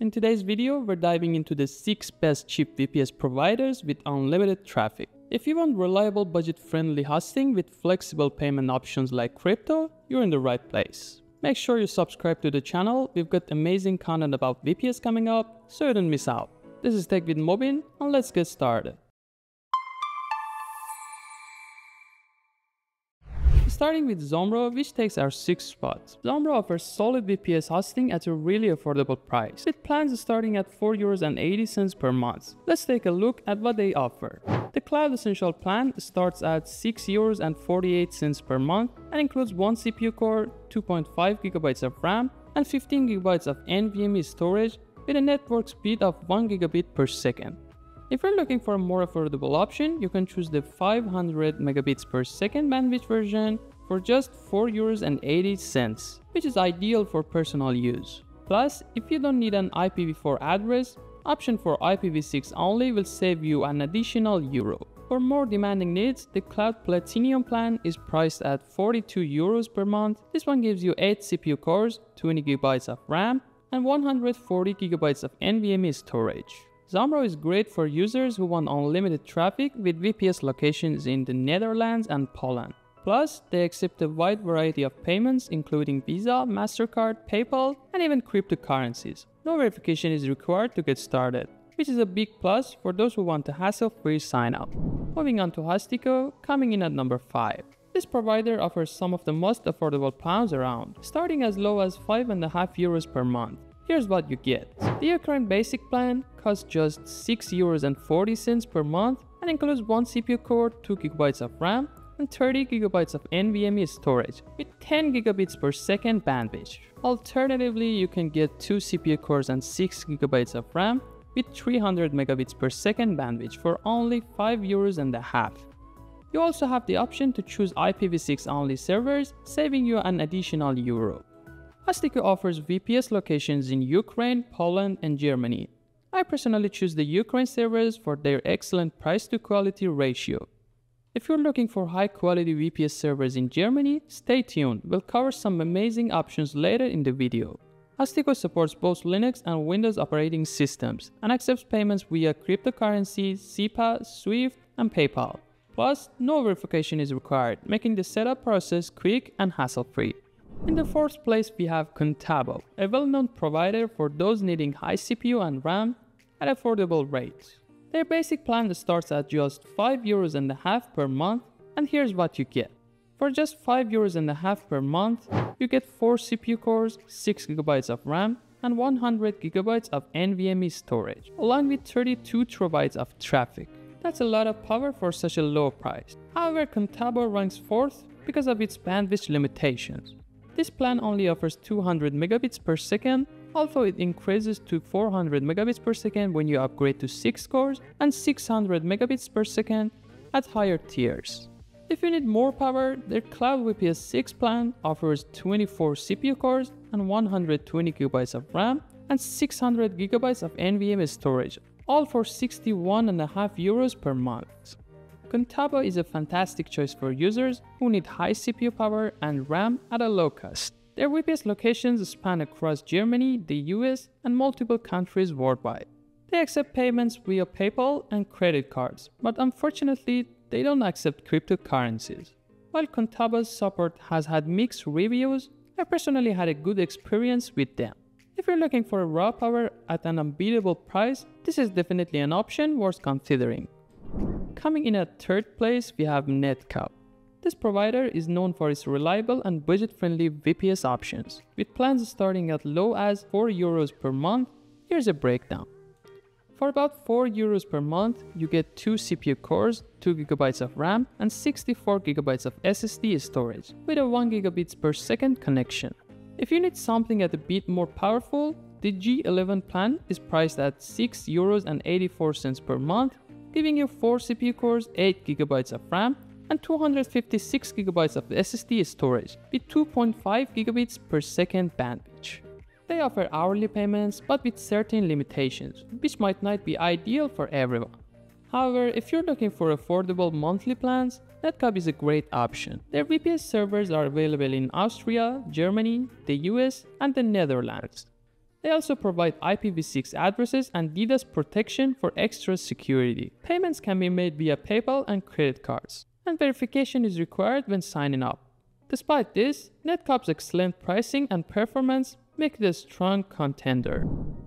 In today's video, we're diving into the 6 best cheap VPS providers with unlimited traffic. If you want reliable, budget-friendly hosting with flexible payment options like crypto, you're in the right place. Make sure you subscribe to the channel, we've got amazing content about VPS coming up, so you don't miss out. This is Tech With Mobin, and let's get started. Starting with Zomro, which takes our 6th spot. Zomro offers solid VPS hosting at a really affordable price, with plans starting at €4.80 per month. Let's take a look at what they offer. The Cloud Essential plan starts at €6.48 per month and includes 1 CPU core, 2.5 GB of RAM, and 15 GB of NVMe storage with a network speed of 1 gigabit per second. If you're looking for a more affordable option, you can choose the 500 megabits per second bandwidth version for just €4.80, which is ideal for personal use. Plus, if you don't need an IPv4 address, option for IPv6 only will save you an additional €1. For more demanding needs, the Cloud Platinum plan is priced at €42 per month. This one gives you 8 CPU cores, 20 GB of RAM, and 140 GB of NVMe storage. Zomro is great for users who want unlimited traffic with VPS locations in the Netherlands and Poland. Plus, they accept a wide variety of payments including Visa, MasterCard, PayPal, and even cryptocurrencies. No verification is required to get started, which is a big plus for those who want a hassle-free sign-up. Moving on to Hostico, coming in at number 5. This provider offers some of the most affordable plans around, starting as low as €5.50 per month. Here's what you get. The current basic plan costs just €6.40 per month and includes 1 CPU core, 2 GB of RAM, and 30 GB of NVMe storage with 10 gigabits per second bandwidth. Alternatively, you can get 2 CPU cores and 6 GB of RAM with 300 megabits per second bandwidth for only €5.50. You also have the option to choose IPv6 only servers, saving you an additional €1. Hostico offers VPS locations in Ukraine, Poland, and Germany. I personally choose the Ukraine servers for their excellent price-to-quality ratio. If you're looking for high-quality VPS servers in Germany, stay tuned, we'll cover some amazing options later in the video. Hostico supports both Linux and Windows operating systems and accepts payments via cryptocurrency, SEPA, SWIFT, and PayPal. Plus, no verification is required, making the setup process quick and hassle-free. In the 4th place, we have Contabo, a well-known provider for those needing high CPU and RAM at affordable rates. Their basic plan starts at just €5.50 per month, and here's what you get. For just €5.50 per month, you get 4 CPU cores, 6 GB of RAM, and 100 GB of NVMe storage, along with 32 TB of traffic. That's a lot of power for such a low price. However, Contabo ranks 4th because of its bandwidth limitations. This plan only offers 200 megabits per second, although it increases to 400 megabits per second when you upgrade to 6 cores and 600 megabits per second at higher tiers. If you need more power, their Cloud VPS 6 plan offers 24 CPU cores and 120 GB of RAM and 600 GB of NVMe storage, all for €61.50 per month. Contabo is a fantastic choice for users who need high CPU power and RAM at a low cost. Their VPS locations span across Germany, the US, and multiple countries worldwide. They accept payments via PayPal and credit cards, but unfortunately, they don't accept cryptocurrencies. While Contabo's support has had mixed reviews, I personally had a good experience with them. If you're looking for raw power at an unbeatable price, this is definitely an option worth considering. Coming in at 3rd place, we have Netcup. This provider is known for its reliable and budget-friendly VPS options. With plans starting at low as €4 per month, here's a breakdown. For about €4 per month, you get 2 CPU cores, 2 GB of RAM, and 64 GB of SSD storage with a 1 gigabits per second connection. If you need something a bit more powerful, the G11 plan is priced at €6.84 per month, giving you 4 CPU cores, 8 GB of RAM, and 256 GB of SSD storage with 2.5 gigabits per second bandwidth. They offer hourly payments but with certain limitations, which might not be ideal for everyone. However, if you're looking for affordable monthly plans, Netcup is a great option. Their VPS servers are available in Austria, Germany, the US, and the Netherlands. They also provide IPv6 addresses and DDoS protection for extra security. Payments can be made via PayPal and credit cards, and verification is required when signing up. Despite this, Netcup's excellent pricing and performance make it a strong contender.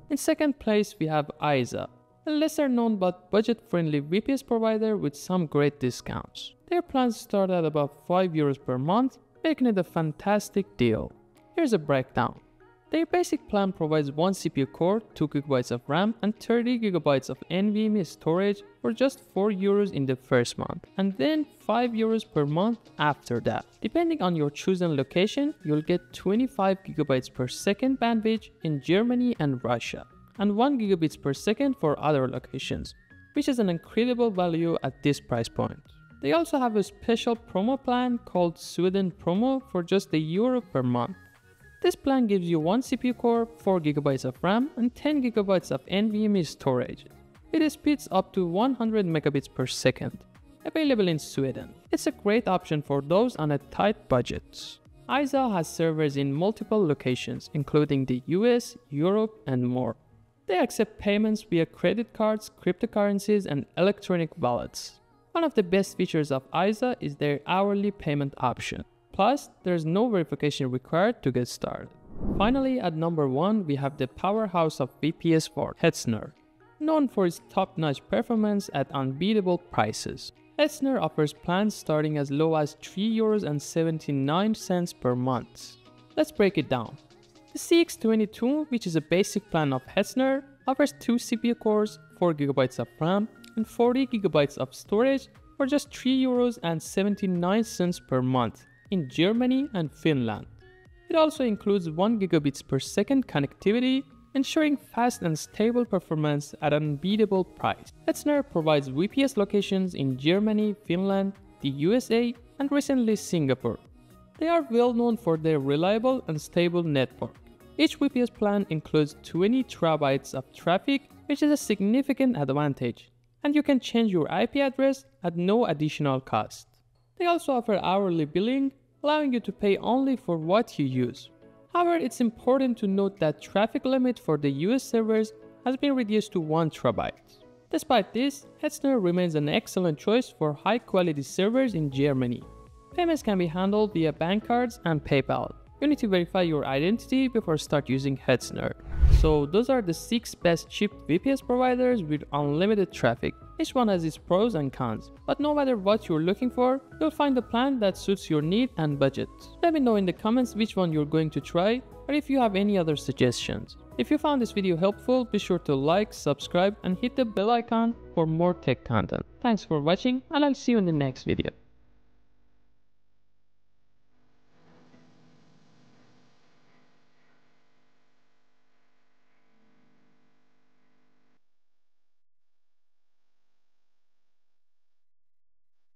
In second place, we have Aeza, a lesser known but budget-friendly VPS provider with some great discounts. Their plans start at about €5 per month, making it a fantastic deal. Here's a breakdown. Their basic plan provides 1 CPU core, 2 GB of RAM and 30 GB of NVMe storage for just €4 in the first month, and then €5 per month after that. Depending on your chosen location, you'll get 25 GB per second bandwidth in Germany and Russia, and 1 gigabits per second for other locations, which is an incredible value at this price point. They also have a special promo plan called Sweden Promo for just €1 per month. This plan gives you 1 CPU core, 4 GB of RAM and 10 GB of NVMe storage. It speeds up to 100 megabits per second, available in Sweden. It's a great option for those on a tight budget. Aeza has servers in multiple locations, including the US, Europe and more. They accept payments via credit cards, cryptocurrencies and electronic wallets. One of the best features of Aeza is their hourly payment option. Plus, there's no verification required to get started. Finally, at number 1, we have the powerhouse of VPS for Hetzner, known for its top-notch performance at unbeatable prices. Hetzner offers plans starting as low as €3.79 per month. Let's break it down. The CX22, which is a basic plan of Hetzner, offers 2 CPU cores, 4 GB of RAM, and 40 GB of storage for just €3.79 per month in Germany and Finland. It also includes 1 gigabits per second connectivity, ensuring fast and stable performance at an unbeatable price. Hetzner provides VPS locations in Germany, Finland, the USA, and recently Singapore. They are well known for their reliable and stable network. Each VPS plan includes 20 terabytes of traffic, which is a significant advantage, and you can change your IP address at no additional cost. They also offer hourly billing, allowing you to pay only for what you use. However, it's important to note that traffic limit for the US servers has been reduced to 1 TB. Despite this, Hetzner remains an excellent choice for high-quality servers in Germany. Payments can be handled via bank cards and PayPal. You need to verify your identity before start using Hetzner. So those are the 6 best cheap VPS providers with unlimited traffic. Each one has its pros and cons, but no matter what you're looking for, you'll find a plan that suits your need and budget. Let me know in the comments which one you're going to try, or if you have any other suggestions. If you found this video helpful, be sure to like, subscribe and hit the bell icon for more tech content. Thanks for watching and I'll see you in the next video.